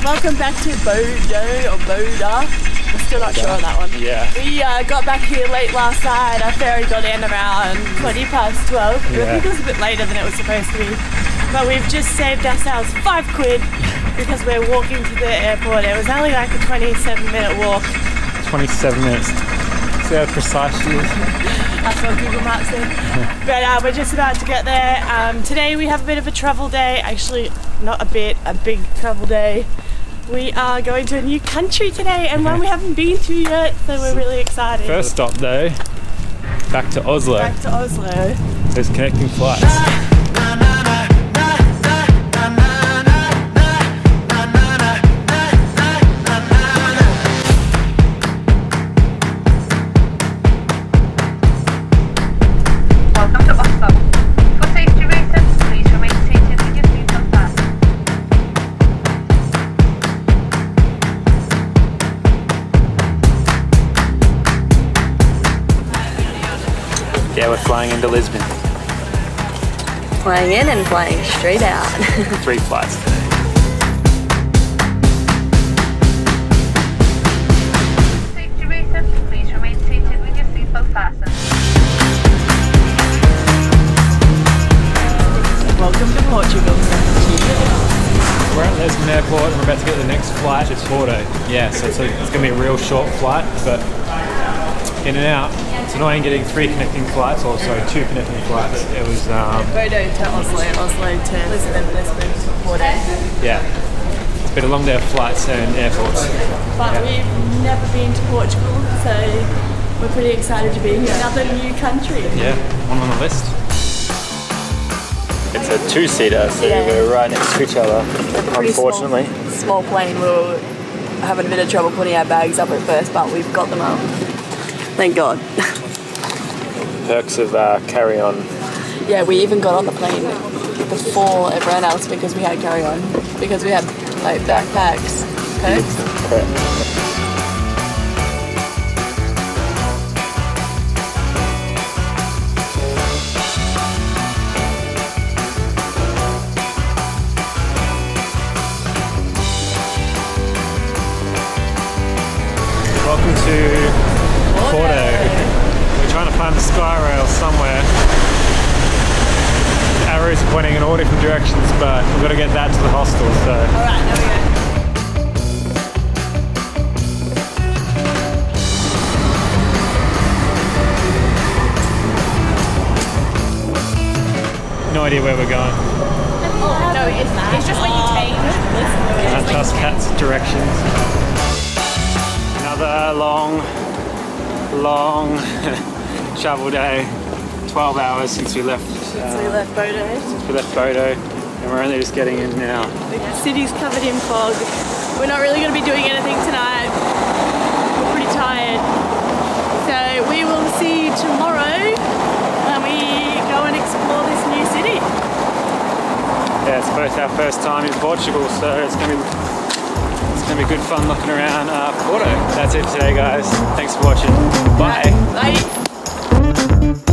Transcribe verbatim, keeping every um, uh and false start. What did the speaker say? and welcome back to Bodø or Bodø. We're still not yeah. sure on that one. Yeah. We uh, got back here late last night. Our ferry got in around twenty past twelve. Yeah. I think it was a bit later than it was supposed to be. But we've just saved ourselves five quid because we're walking to the airport. It was only like a twenty-seven minute walk. twenty-seven minutes. See how precise she is. That's what Google Maps said. But uh, we're just about to get there. Um, today we have a bit of a travel day. Actually, not a bit, a big travel day. We are going to a new country today and one we haven't been to yet, so we're really excited. First stop though, back to Oslo. Back to Oslo. There's connecting flights. Ah! Yeah, we're flying into Lisbon. Flying in and flying straight out. Three flights today. Safety reasons, please remain seated with your seatbelt fastened. Welcome to Portugal. We're at Lisbon Airport and we're about to get the next flight. It's Porto. Yeah, so it's, it's going to be a real short flight, but in and out. It's annoying getting three connecting flights, or sorry, two connecting flights. It was um, Bodø to Oslo, Oslo to Lisbon, Lisbon to Porto. Yeah, it's been a long day of flights and airports. But yeah. We've never been to Portugal, so we're pretty excited to be in another new country. Yeah, one on the list. It's a two-seater, so yeah. We're right next to each other. Unfortunately, small, small plane. We were having a bit of trouble putting our bags up at first, but we've got them up. Thank God. Perks of uh, carry-on. Yeah, we even got on the plane before everyone else because we had carry-on. Because we had, like, backpacks. Perks? Correct. Welcome to Porto. We're trying to find the sky rail somewhere. The arrows are pointing in all different directions, but we've got to get that to the hostel, so. Alright, there we go. No idea where we're going. Oh, no, it's not. It's just when you change. Can't trust cats' directions. Another long. Long travel day, twelve hours since we left. Since uh, we left Bodø. Since we left Bodø, and we're only just getting in now. The city's covered in fog. We're not really going to be doing anything tonight. We're pretty tired. So we will see you tomorrow when we go and explore this new city. Yeah, it's both our first time in Portugal, so it's going to be. It's going to be good fun looking around uh, Porto. That's it today, guys. Thanks for watching. Bye. Bye.